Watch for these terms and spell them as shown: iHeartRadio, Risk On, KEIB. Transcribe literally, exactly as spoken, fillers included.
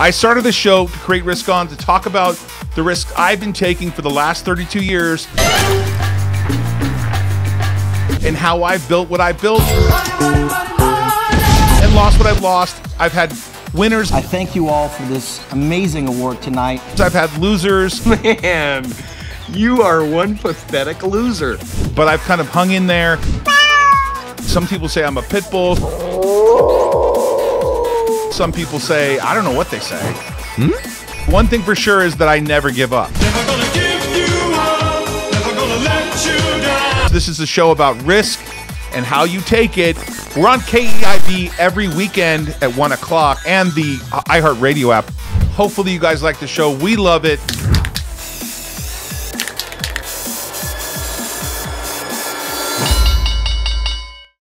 I started the show to create Risk On to talk about the risk I've been taking for the last thirty-two years and how I built what I built and lost what I've lost. I've had winners. I thank you all for this amazing award tonight. I've had losers. Man, you are one pathetic loser. But I've kind of hung in there. Some people say I'm a pit bull. Some people say, I don't know what they say. Hmm? One thing for sure is that I never give up. Never gonna give you up, never gonna let you down. This is a show about risk and how you take it. We're on K E I B every weekend at one o'clock and the iHeartRadio app. Hopefully you guys like the show. We love it.